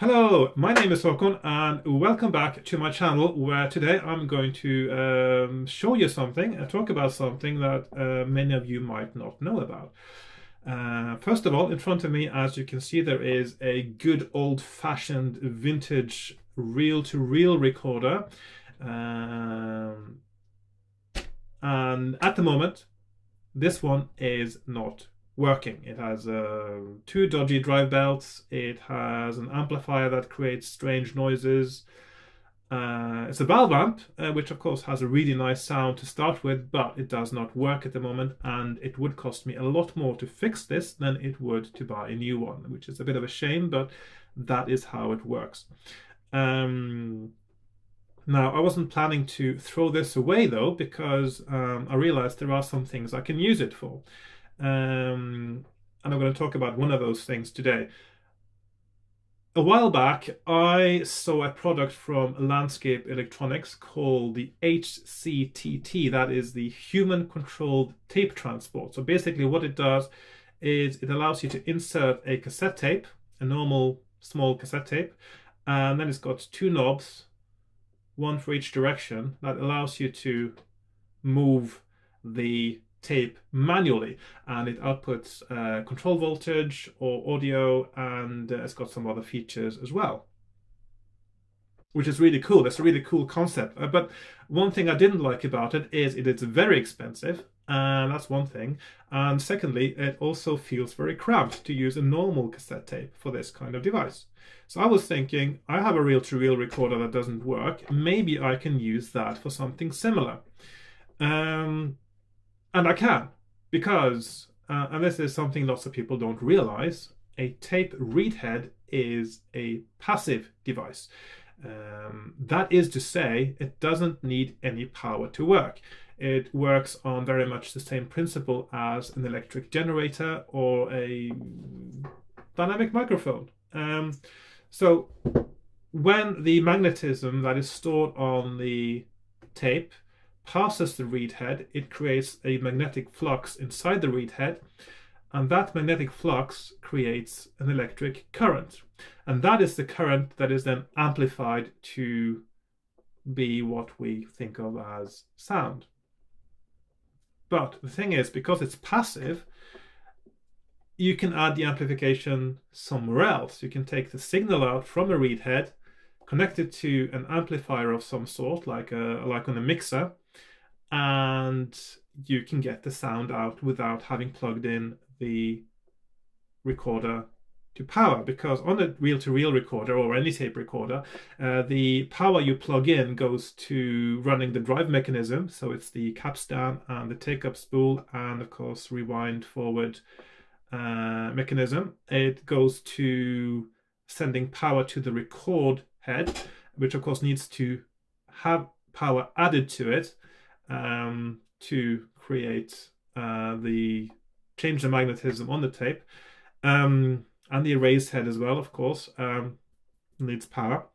Hello, my name is Håkon and welcome back to my channel, where today I'm going to show you something and talk about something that many of you might not know about. First of all, in front of me, as you can see, there is a good old-fashioned vintage reel-to-reel recorder. And at the moment, this one is not working. It has two dodgy drive belts, it has an amplifier that creates strange noises, it's a valve amp, which of course has a really nice sound to start with, but it does not work at the moment, and it would cost me a lot more to fix this than it would to buy a new one, which is a bit of a shame, but that is how it works. Now, I wasn't planning to throw this away though, because I realized there are some things I can use it for. And I'm going to talk about one of those things today. A while back, I saw a product from Landscape Electronics called the HCTT, that is the Human Controlled Tape Transport. So basically what it does is it allows you to insert a cassette tape, a normal small cassette tape, and then it's got two knobs, one for each direction, that allows you to move the tape manually, and it outputs control voltage or audio, and it's got some other features as well, which is really cool. That's a really cool concept, but one thing I didn't like about it is it's very expensive, and that's one thing, and secondly it also feels very cramped to use a normal cassette tape for this kind of device. So I was thinking, I have a reel-to-reel recorder that doesn't work, maybe I can use that for something similar. And I can, because, and this is something lots of people don't realize, a tape read head is a passive device. That is to say, it doesn't need any power to work. It works on very much the same principle as an electric generator or a dynamic microphone. So when the magnetism that is stored on the tape passes the reed head, it creates a magnetic flux inside the reed head, and that magnetic flux creates an electric current, and that is the current that is then amplified to be what we think of as sound. But the thing is, because it's passive, you can add the amplification somewhere else. You can take the signal out from a reed head, connect it to an amplifier of some sort, like on a mixer, and you can get the sound out without having plugged in the recorder to power, because on a reel-to-reel recorder or any tape recorder, the power you plug in goes to running the drive mechanism, so it's the capstan and the take-up spool and of course rewind forward mechanism. It goes to sending power to the record head, which of course needs to have power added to it to create change the magnetism on the tape, and the erase head as well, of course, needs power,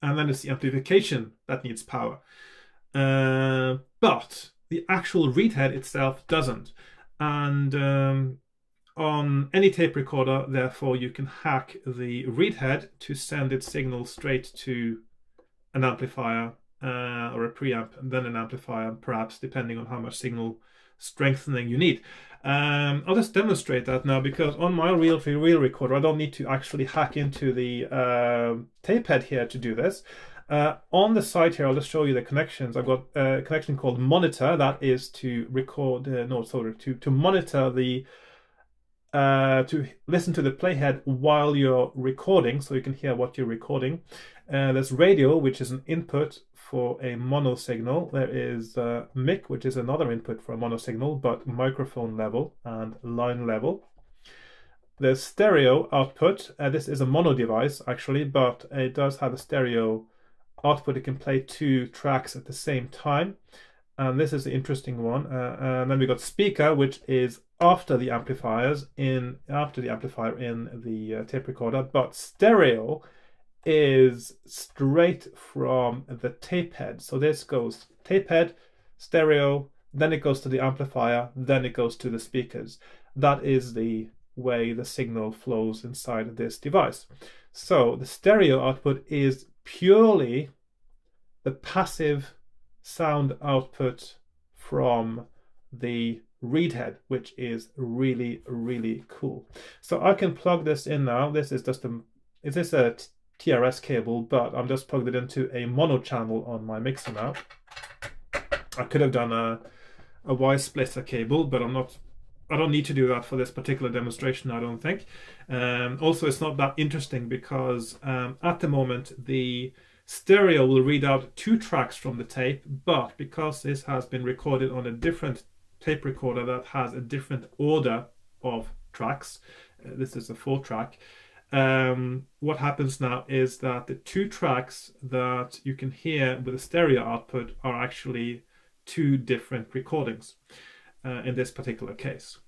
and then it's the amplification that needs power, but the actual read head itself doesn't. And on any tape recorder, therefore, you can hack the read head to send its signal straight to an amplifier, or a preamp, and then an amplifier, perhaps, depending on how much signal strengthening you need. I'll just demonstrate that now, because on my reel-to-reel recorder, I don't need to actually hack into the tape head here to do this. On the side here, I'll just show you the connections. I've got a connection called monitor, that is to record, to monitor the, to listen to the playhead while you're recording, so you can hear what you're recording. There's radio, which is an input for a mono signal. There is mic, which is another input for a mono signal, but microphone level and line level. There's stereo output. This is a mono device, actually, but it does have a stereo output. It can play two tracks at the same time. And this is the interesting one. And then we got speaker, which is after the amplifiers, in the tape recorder, but stereo is straight from the tape head. So this goes tape head, stereo, then it goes to the amplifier, then it goes to the speakers. That is the way the signal flows inside this device. So the stereo output is purely the passive sound output from the read head, which is really, really cool. So I can plug this in now. This is just a, it is a TRS cable, but I'm just plugged it into a mono channel on my mixer now. I could have done a Y splitter cable, but I'm not, I don't need to do that for this particular demonstration, I don't think. Also, it's not that interesting because at the moment the stereo will read out 2 tracks from the tape, but because this has been recorded on a different tape recorder that has a different order of tracks, this is a 4-track, what happens now is that the 2 tracks that you can hear with a stereo output are actually 2 different recordings in this particular case.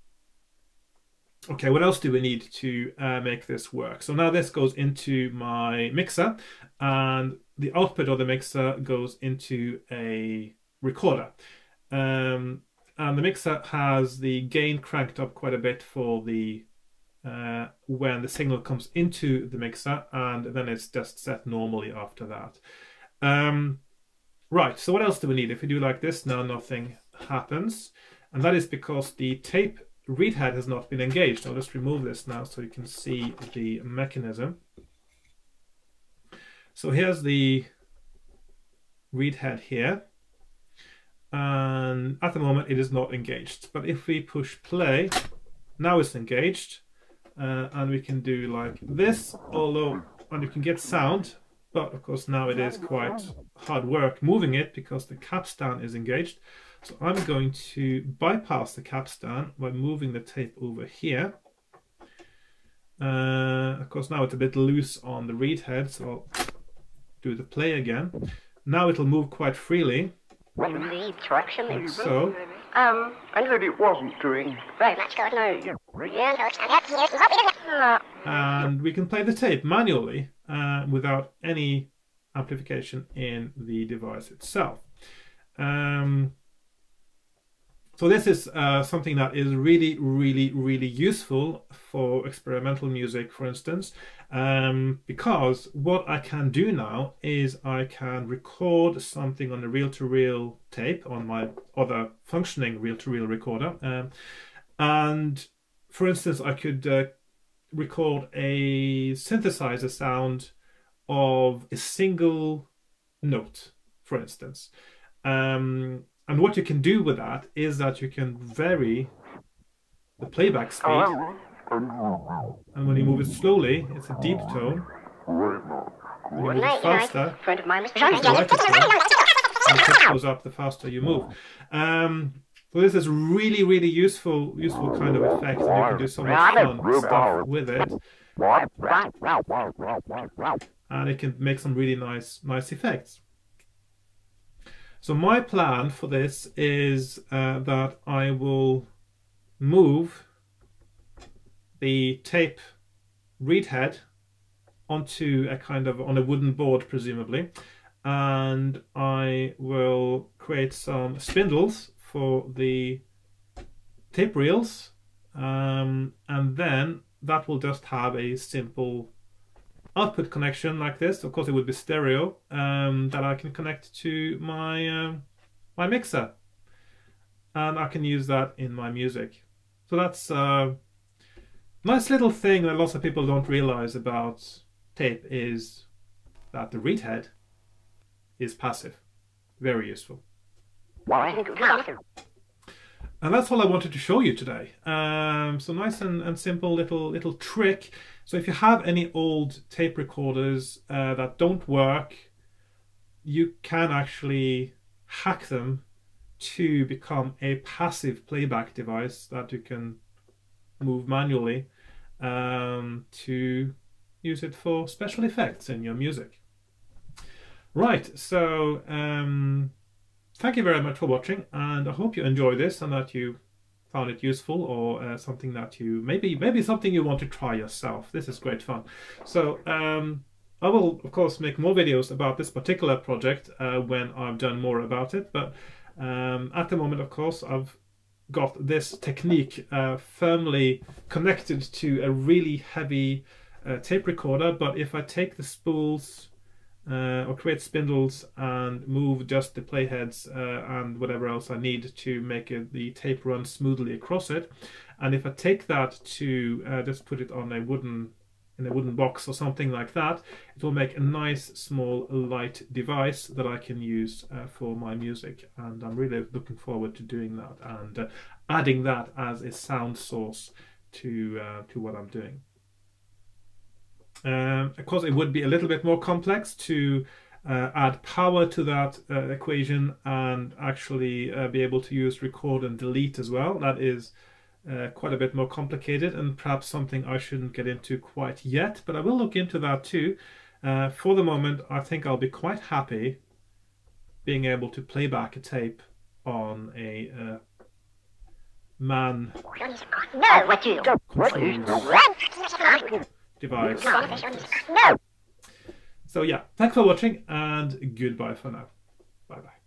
Okay, what else do we need to make this work? So now this goes into my mixer, and the output of the mixer goes into a recorder. And the mixer has the gain cranked up quite a bit for the when the signal comes into the mixer, and then it's just set normally after that. Right, so what else do we need? If we do like this now, nothing happens, and that is because the tape read head has not been engaged. I'll just remove this now so you can see the mechanism. So here's the read head here, and at the moment it is not engaged, but if we push play, now it's engaged, and we can do like this, although, and you can get sound, but of course now it is quite hard work moving it because the capstan is engaged. So I'm going to bypass the capstan by moving the tape over here. Of course now it's a bit loose on the read head, so I'll do the play again. Now it'll move quite freely. Well, the traction like so. I heard it wasn't doing very much, God knows. And we can play the tape manually without any amplification in the device itself. So this is something that is really, really, really useful for experimental music, for instance, because what I can do now is I can record something on a reel-to-reel tape on my other functioning reel-to-reel recorder. And for instance, I could record a synthesizer sound of a single note, for instance. And what you can do with that is that you can vary the playback speed. And when you move it slowly, it's a deep tone. When you move it faster, the goes up, the faster you move. So this is really, really useful kind of effect, and you can do so much fun stuff with it. And it can make some really nice effects. So my plan for this is that I will move the tape read head onto a kind of, on a wooden board presumably, and I will create some spindles for the tape reels, and then that will just have a simple output connection like this. Of course it would be stereo, that I can connect to my my mixer, and I can use that in my music. So that's a nice little thing that lots of people don't realize about tape, is that the read head is passive. Very useful. And that's all I wanted to show you today. So nice and simple little trick. So if you have any old tape recorders that don't work, you can actually hack them to become a passive playback device that you can move manually to use it for special effects in your music. Right, so thank you very much for watching, and I hope you enjoyed this and that you found it useful, or something that you maybe something you want to try yourself. This is great fun. So I will of course make more videos about this particular project when I've done more about it, but at the moment of course I've got this technique firmly connected to a really heavy tape recorder. But if I take the spools or create spindles and move just the playheads and whatever else I need to make it, the tape run smoothly across it, and if I take that to just put it on a wooden box or something like that, it will make a nice small light device that I can use for my music. And I'm really looking forward to doing that and adding that as a sound source to what I'm doing. Of course, it would be a little bit more complex to add power to that equation and actually be able to use record and delete as well. That is quite a bit more complicated and perhaps something I shouldn't get into quite yet, but I will look into that too. For the moment, I think I'll be quite happy being able to play back a tape on a man device. So yeah, thanks for watching and goodbye for now. Bye bye.